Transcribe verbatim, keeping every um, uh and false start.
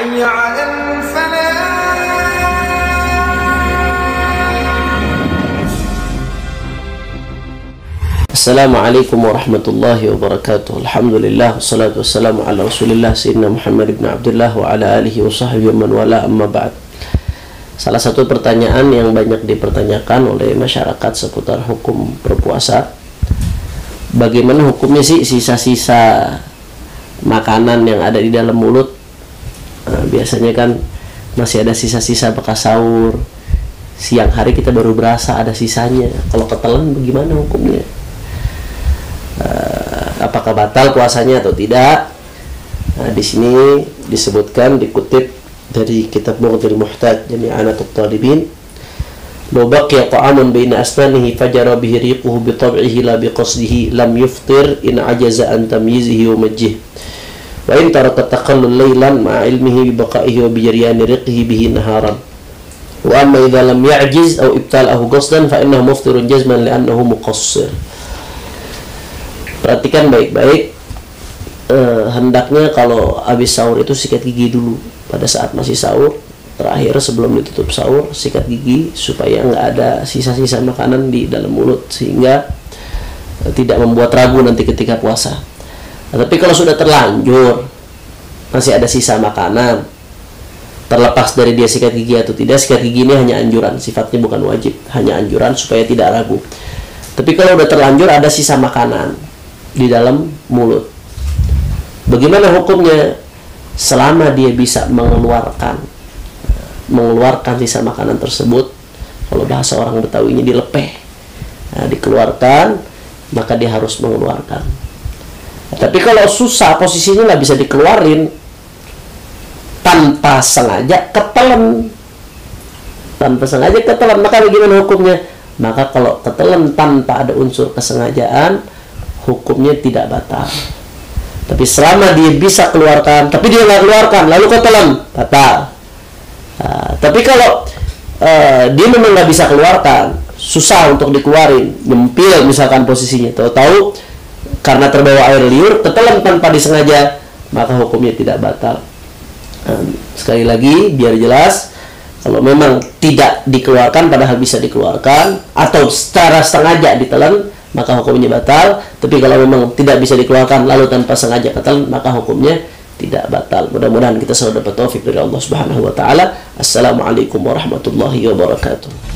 حي على الفلاح. السلام عليكم ورحمة الله وبركاته. الحمد لله والصلاة والسلام على رسول الله سيدنا محمد بن عبد الله وعلى آله وصحبه ومن والاه. أما بعد. Salah satu pertanyaan yang banyak dipertanyakan oleh masyarakat seputar hukum berpuasa, bagaimana hukumnya sih sisa-sisa makanan yang ada di dalam mulut? Nah, biasanya kan masih ada sisa-sisa bekas sahur, siang hari kita baru berasa ada sisanya. Kalau ketelan bagaimana hukumnya? Uh, apakah batal puasanya atau tidak? Nah, di sini disebutkan, dikutip dari kitab Mugdil Muhtad Jami'atul Talibin, "Law baqiya ta'amun baina asnanihi fajara bihi riquhu bi tab'ihi la bi qasdihi lam yuftir in ajaza an tamyizihi wa majih wa in taraka taqallul laylan ma'a ilmihi bi baqaihi wa bi jaryan riqihi bihi naharan wa amma idza lam ya'jiz aw ibtalahu qasdan fa innahu muftirun jazman li annahu muqassir." Perhatikan baik-baik, eh, hendaknya kalau habis sahur itu sikat gigi dulu. Pada saat masih sahur, terakhir sebelum ditutup sahur, sikat gigi supaya nggak ada sisa-sisa makanan di dalam mulut, sehingga tidak membuat ragu nanti ketika puasa. Nah, tapi kalau sudah terlanjur masih ada sisa makanan, terlepas dari dia sikat gigi atau tidak, sikat gigi ini hanya anjuran, sifatnya bukan wajib, hanya anjuran supaya tidak ragu. Tapi kalau sudah terlanjur ada sisa makanan di dalam mulut, bagaimana hukumnya? Selama dia bisa mengeluarkan mengeluarkan sisa makanan tersebut, kalau bahasa orang Betawinya dilepeh, nah, dikeluarkan, maka dia harus mengeluarkan. Nah, tapi kalau susah, posisinya nggak bisa dikeluarin, tanpa sengaja ketelan tanpa sengaja ketelan maka bagaimana hukumnya? Maka kalau ketelan tanpa ada unsur kesengajaan, hukumnya tidak batal. Tapi selama dia bisa keluarkan, tapi dia nggak keluarkan, lalu ketelan, batal. Nah, tapi kalau uh, dia memang nggak bisa keluarkan, susah untuk dikeluarin, nyempil misalkan posisinya, tahu-tahu karena terbawa air liur, ketelan tanpa disengaja, maka hukumnya tidak batal. Um, sekali lagi, biar jelas, kalau memang tidak dikeluarkan, padahal bisa dikeluarkan, atau secara sengaja ditelan, maka hukumnya batal. Tapi kalau memang tidak bisa dikeluarkan lalu tanpa sengaja ketelan, maka hukumnya tidak batal. Mudah-mudahan kita selalu dapat taufik dari Allah Subhanahu wa taala. Assalamualaikum warahmatullahi wabarakatuh.